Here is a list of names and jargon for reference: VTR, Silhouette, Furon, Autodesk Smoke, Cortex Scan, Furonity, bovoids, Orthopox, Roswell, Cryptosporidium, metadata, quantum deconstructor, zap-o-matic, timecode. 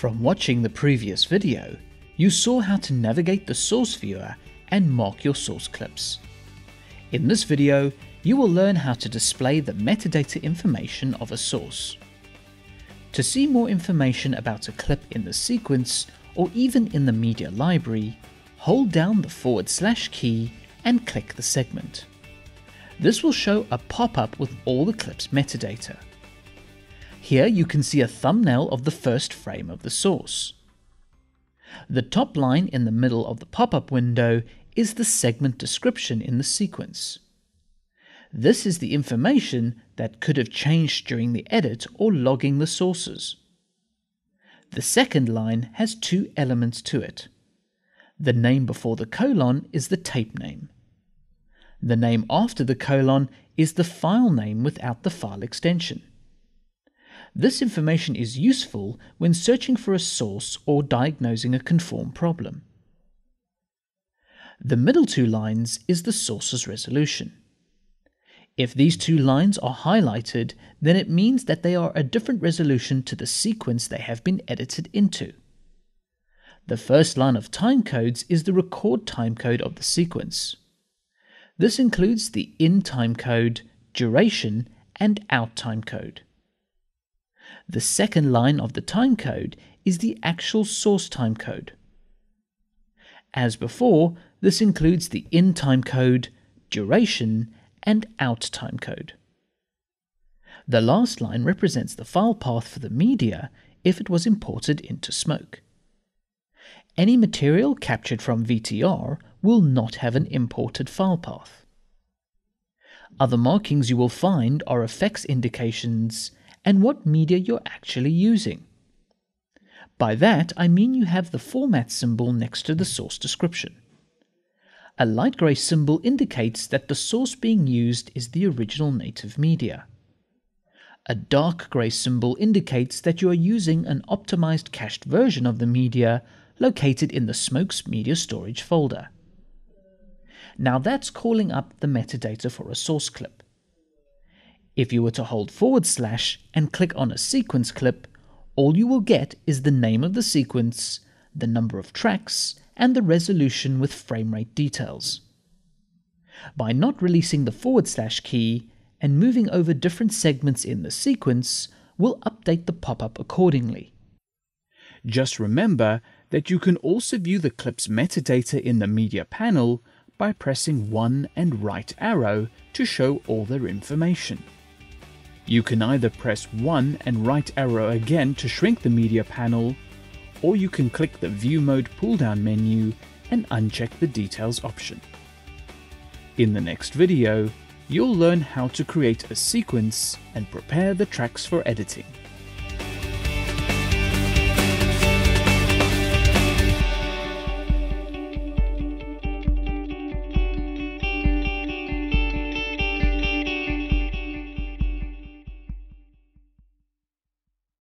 From watching the previous video, you saw how to navigate the source viewer and mark your source clips. In this video, you will learn how to display the metadata information of a source. To see more information about a clip in the sequence or even in the media library, hold down the / key and click the segment. This will show a pop-up with all the clip's metadata. Here you can see a thumbnail of the first frame of the source. The top line in the middle of the pop-up window is the segment description in the sequence. This is the information that could have changed during the edit or logging the sources. The second line has two elements to it. The name before the colon is the tape name. The name after the colon is the file name without the file extension. This information is useful when searching for a source or diagnosing a conform problem. The middle two lines is the source's resolution. If these two lines are highlighted, then it means that they are a different resolution to the sequence they have been edited into. The first line of timecodes is the record timecode of the sequence. This includes the in timecode, duration, and out timecode. The second line of the timecode is the actual source timecode. As before, this includes the in timecode, duration, and out timecode. The last line represents the file path for the media if it was imported into Smoke. Any material captured from VTR will not have an imported file path. Other markings you will find are effects indications and what media you're actually using. By that, I mean you have the format symbol next to the source description. A light grey symbol indicates that the source being used is the original native media. A dark grey symbol indicates that you are using an optimized cached version of the media located in the Smoke's media storage folder. Now that's calling up the metadata for a source clip. If you were to hold / and click on a sequence clip, all you will get is the name of the sequence, the number of tracks, and the resolution with frame rate details. By not releasing the / key and moving over different segments in the sequence, we'll update the pop-up accordingly. Just remember that you can also view the clip's metadata in the media panel by pressing 1 and right arrow to show all their information. You can either press 1 and right arrow again to shrink the media panel, or you can click the View Mode pull-down menu and uncheck the Details option. In the next video, you'll learn how to create a sequence and prepare the tracks for editing.